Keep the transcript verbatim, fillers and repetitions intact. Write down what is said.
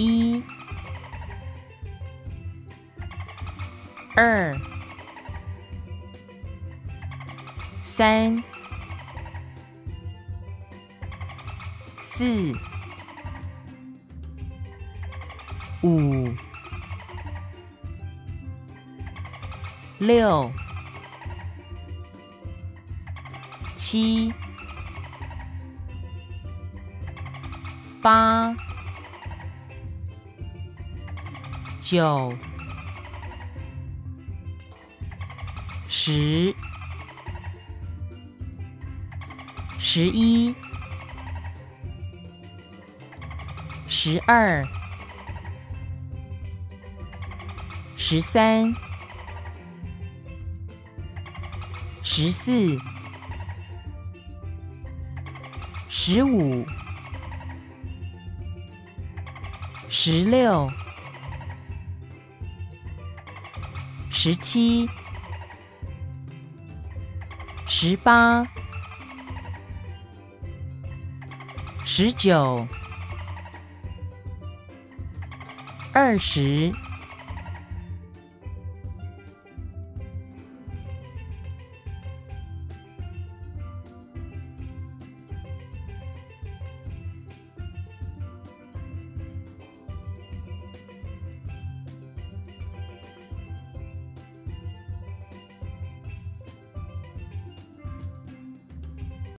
一、二、三、四、五、六、七、八、九、十、十一、十二、十三、十四、十五、十六、十七、十八、十九、二十。